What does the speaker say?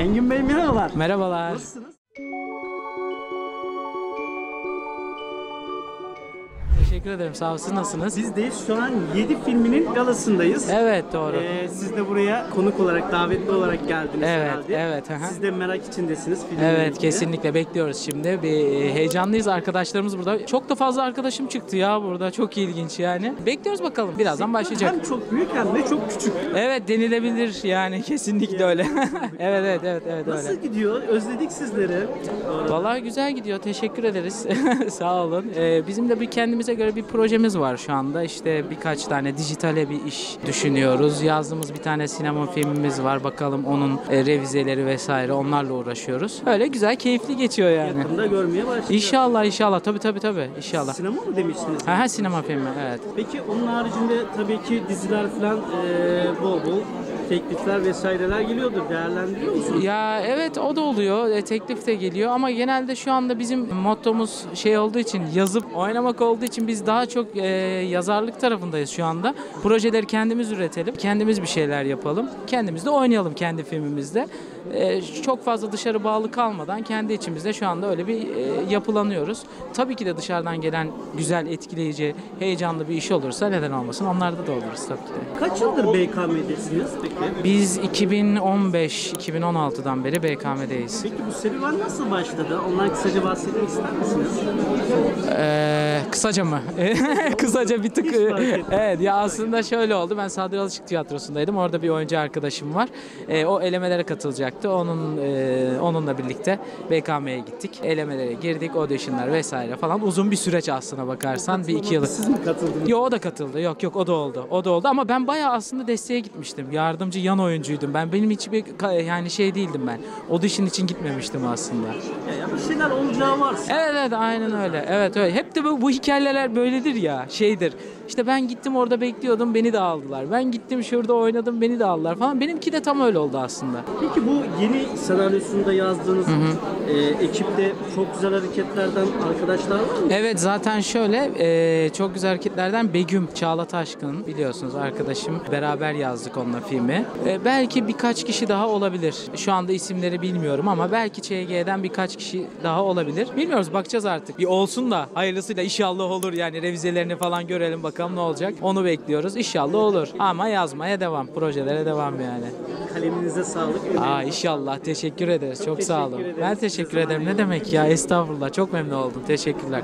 Engin Bey merhabalar. Merhabalar. Nasılsınız? Teşekkür ederim, sağ olun. Siz nasılsınız? Biz de şu an 7 filminin galasındayız. Evet, doğru. Siz de buraya konuk olarak, davetli olarak geldiniz herhalde. Evet, evet. Siz de merak içindesiniz filmin. Evet, kesinlikle bekliyoruz şimdi. Bir heyecanlıyız, arkadaşlarımız burada. Çok da fazla arkadaşım çıktı ya burada. Çok ilginç yani. Bekliyoruz bakalım. Birazdan başlayacak. Hem çok büyük hem de çok küçük. Evet, denilebilir yani, kesinlikle öyle. evet. Nasıl gidiyor? Özledik sizleri. Vallahi güzel gidiyor. Teşekkür ederiz. Sağ olun. Bizim de bir kendimize göre bir projemiz var şu anda. İşte birkaç tane dijitale bir iş düşünüyoruz. Yazdığımız bir tane sinema filmimiz var. Bakalım onun revizeleri vesaire, onlarla uğraşıyoruz. Öyle güzel, keyifli geçiyor yani. Yakında görmeye başlayacağız. İnşallah. Tabii. İnşallah. Sinema mı demiştiniz? Ha, sinema filmi, evet. Peki onun haricinde tabii ki diziler falan bol teklifler vesaireler geliyordur. Değerlendiriyor musunuz? Ya evet, o da oluyor. Teklif de geliyor ama genelde şu anda bizim mottomuz şey olduğu için, yazıp oynamak olduğu için biz daha çok yazarlık tarafındayız şu anda. Projeleri kendimiz üretelim, kendimiz bir şeyler yapalım, kendimiz de oynayalım kendi filmimizde. Çok fazla dışarı bağlı kalmadan kendi içimizde şu anda öyle bir yapılanıyoruz. Tabii ki de dışarıdan gelen güzel, etkileyici, heyecanlı bir iş olursa neden olmasın, onlarda da oluruz tabii ki de. Kaç yıldır BKM'desiniz peki? Biz 2015-2016'dan beri BKM'deyiz. Peki bu serüven nasıl başladı? Ondan kısaca bahsetmek ister misiniz? Kısaca mı? Kısaca bir tık. Evet ya, aslında şöyle oldu. Ben Sadri Alışık Tiyatrosu'ndaydım. Orada bir oyuncu arkadaşım var. O elemelere katılacaktı. Onunla birlikte BKM'ye gittik. Elemelere girdik. Auditionlar vesaire falan. Uzun bir süreç aslına bakarsan. Bir iki yıl. Siz mi katıldınız? Yok, o da katıldı. Yok, o da oldu. Ama ben bayağı aslında desteğe gitmiştim. Yardımcı yan oyuncuydum ben. Benim hiçbir yani şey değildim ben. Audition için gitmemiştim aslında. Ya bir şeyler olacağı var. Evet aynen öyle. Evet öyle. Hep de bu hikayeler böyledir ya, şeydir. İşte ben gittim orada bekliyordum, beni de aldılar. Ben gittim şurada oynadım, beni de aldılar falan. Benimki de tam öyle oldu aslında. Peki bu yeni senaryosunda yazdığınız ekipte Çok Güzel Hareketlerden arkadaşlar var mı? Evet, zaten şöyle Çok Güzel Hareketlerden Begüm Çağla Taşkın, biliyorsunuz arkadaşım. Beraber yazdık onunla filmi. Belki birkaç kişi daha olabilir. Şu anda isimleri bilmiyorum ama belki ÇG'den birkaç kişi daha olabilir. Bilmiyoruz, bakacağız artık. Bir olsun da hayırlısıyla inşallah olur yani, revizelerini falan görelim bakalım. Ne olacak? Onu bekliyoruz. İnşallah olur. Ama yazmaya devam. Projelere devam yani. Kaleminize sağlık. İnşallah. Teşekkür ederiz. Çok sağ olun. Ben teşekkür ederim. Ne demek ya? Estağfurullah. Çok memnun oldum. Teşekkürler.